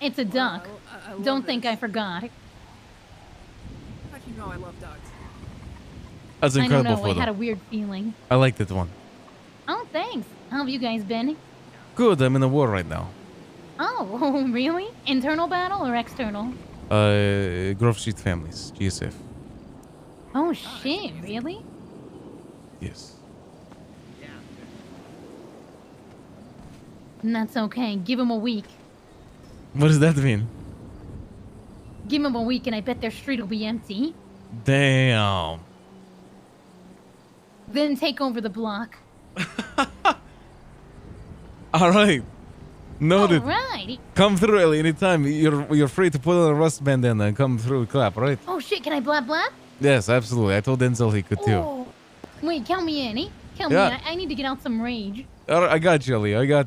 It's a duck. Wow, I love Don't this. Think I forgot. How do you know I love ducks? That's incredible. I don't know. I had a weird feeling. I like that one. Oh, thanks. How have you guys been? Good. I'm in a war right now. Oh, really? Internal battle or external? Grove Street Families, GSF. Oh shit! Really? Yes. Yeah. That's okay. Give him a week. What does that mean? Give him a week, and I bet their street will be empty. Damn. Then take over the block. All right. Noted. All right. Come through, Ellie, anytime. You're free to put on a rust bandana and come through, clap, right? Oh shit! Can I blab blab? Yes, absolutely. I told Denzel he could too. Wait, count me in, eh? Count me in. I need to get out some rage. All right, I got you, Ellie. I got you.